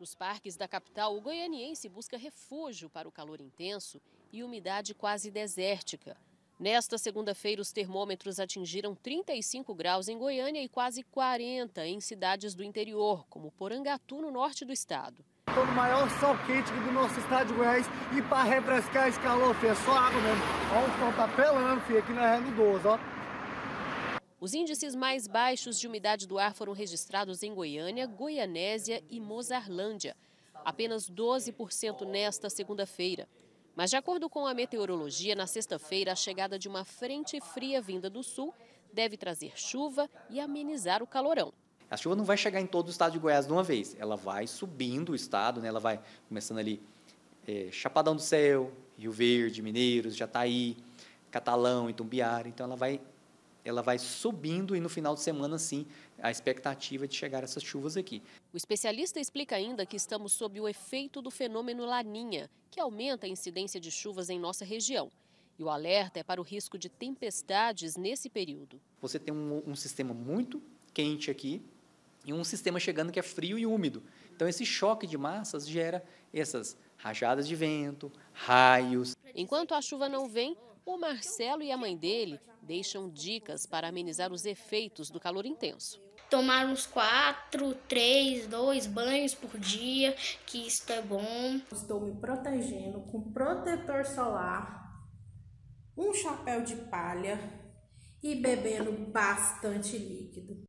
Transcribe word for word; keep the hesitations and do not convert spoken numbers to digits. Nos parques da capital, o goianiense busca refúgio para o calor intenso e umidade quase desértica. Nesta segunda-feira, os termômetros atingiram trinta e cinco graus em Goiânia e quase quarenta em cidades do interior, como Porangatu, no norte do estado. Estou no maior sol quente do nosso estado de Goiás e para refrescar esse calor, filho, é só água mesmo. Olha, o sol está pelando, filho, aqui na Reino doze, ó. Os índices mais baixos de umidade do ar foram registrados em Goiânia, Goianésia e Mozarlândia. Apenas doze por cento nesta segunda-feira. Mas, de acordo com a meteorologia, na sexta-feira, a chegada de uma frente fria vinda do sul deve trazer chuva e amenizar o calorão. A chuva não vai chegar em todo o estado de Goiás de uma vez. Ela vai subindo o estado, né? Ela vai começando ali é, Chapadão do Céu, Rio Verde, Mineiros, Jataí, Catalão, Itumbiara. Então, ela vai... ela vai subindo e no final de semana, sim, a expectativa de chegar essas chuvas aqui. O especialista explica ainda que estamos sob o efeito do fenômeno La Nina, que aumenta a incidência de chuvas em nossa região. E o alerta é para o risco de tempestades nesse período. Você tem um, um sistema muito quente aqui e um sistema chegando que é frio e úmido. Então, esse choque de massas gera essas rajadas de vento, raios. Enquanto a chuva não vem, o Marcelo e a mãe dele deixam dicas para amenizar os efeitos do calor intenso. Tomar uns quatro, três, dois banhos por dia, que isso é bom. Estou me protegendo com protetor solar, um chapéu de palha e bebendo bastante líquido.